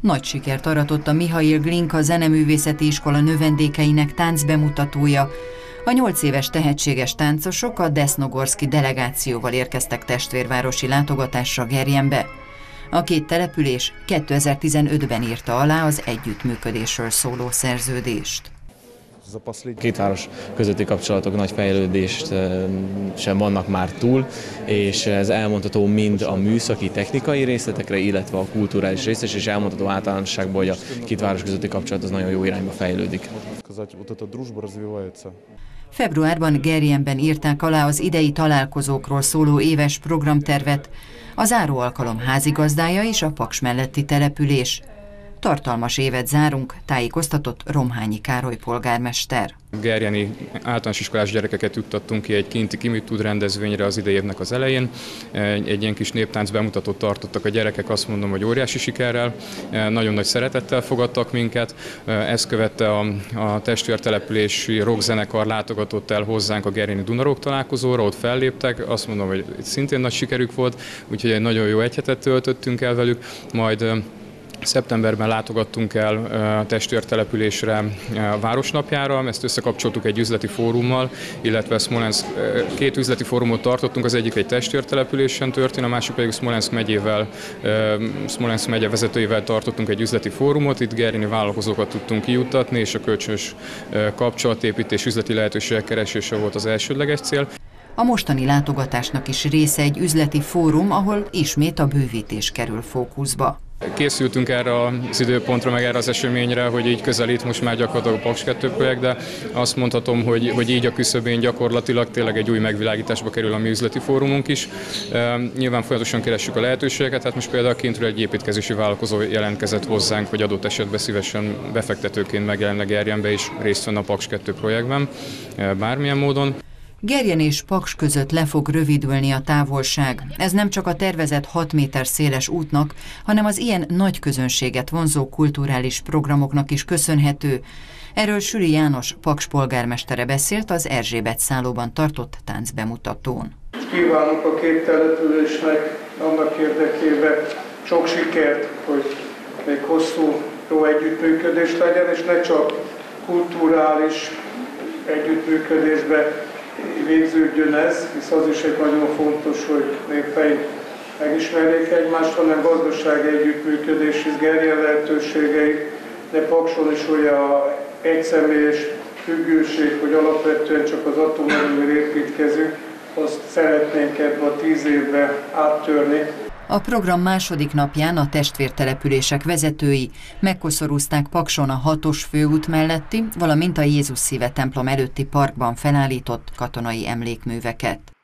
Nagy sikert aratott a Mihail Glinka Zeneművészeti Iskola növendékeinek táncbemutatója. A 8 éves tehetséges táncosok a desznogorszki delegációval érkeztek testvérvárosi látogatásra Gerjenbe. A két település 2015-ben írta alá az együttműködésről szóló szerződést. Két város közötti kapcsolatok nagy fejlődést sem vannak már túl, és ez elmondható mind a műszaki, technikai részletekre, illetve a kulturális részletekre, és elmondható általánosságban, hogy a két város közötti kapcsolat az nagyon jó irányba fejlődik. Februárban Gerjenben írták alá az idei találkozókról szóló éves programtervet, a záró alkalom házigazdája és a Paks melletti település. Tartalmas évet zárunk, tájékoztatott Romhányi Károly polgármester. Gerjeni általános iskolás gyerekeket juttattunk ki egy kinti kiműtud rendezvényre az idei évnek az elején. Egy ilyen kis néptánc bemutatót tartottak a gyerekek, azt mondom, hogy óriási sikerrel, nagyon nagy szeretettel fogadtak minket. Ezt követte a testvértelepülési rockzenekar látogatott el hozzánk a Gerjeni Dunarok találkozóra, ott felléptek, azt mondom, hogy szintén nagy sikerük volt, úgyhogy egy nagyon jó egy hetet töltöttünk el velük, majd szeptemberben látogattunk el a testvértelepülésre a városnapjára, ezt összekapcsoltuk egy üzleti fórummal, illetve Szmolenszk két üzleti fórumot tartottunk, az egyik egy testvértelepülésen történt, a másik pedig Szmolenszk megye vezetőivel tartottunk egy üzleti fórumot, itt gerjeni vállalkozókat tudtunk kijuttatni, és a kölcsönös kapcsolatépítés, üzleti lehetőségek keresése volt az elsődleges cél. A mostani látogatásnak is része egy üzleti fórum, ahol ismét a bővítés kerül fókuszba. Készültünk erre az időpontra, meg erre az eseményre, hogy így közelít most már gyakorlatilag a Paks 2 projekt, de azt mondhatom, hogy így a küszöbén gyakorlatilag tényleg egy új megvilágításba kerül a mi üzleti fórumunk is. Nyilván folyamatosan keressük a lehetőségeket, hát most például kintről egy építkezési vállalkozó jelentkezett hozzánk, hogy adott esetben szívesen befektetőként megjelenne Gerjenbe és részt venne a Paks 2 projektben, bármilyen módon. Gerjen és Paks között le fog rövidülni a távolság. Ez nem csak a tervezett 6 méter széles útnak, hanem az ilyen nagy közönséget vonzó kulturális programoknak is köszönhető. Erről Süri János Paks polgármestere beszélt az Erzsébet szállóban tartott táncbemutatón. Kívánok a két településnek annak érdekében sok sikert, hogy még hosszú jó együttműködés legyen, és ne csak kulturális együttműködésbe végződjön ez, hisz az is egy nagyon fontos, hogy népei megismerjék egymást, hanem gazdasági együttműködés, hisz Gerjen lehetőségei, de Pakson is olyan egyszemélyes függőség, hogy alapvetően csak az atomerőművel építkezünk, azt szeretnénk ebbe a 10 évbe áttörni. A program második napján a testvértelepülések vezetői megkoszorúzták Pakson a 6-os főút melletti, valamint a Jézus Szíve templom előtti parkban felállított katonai emlékműveket.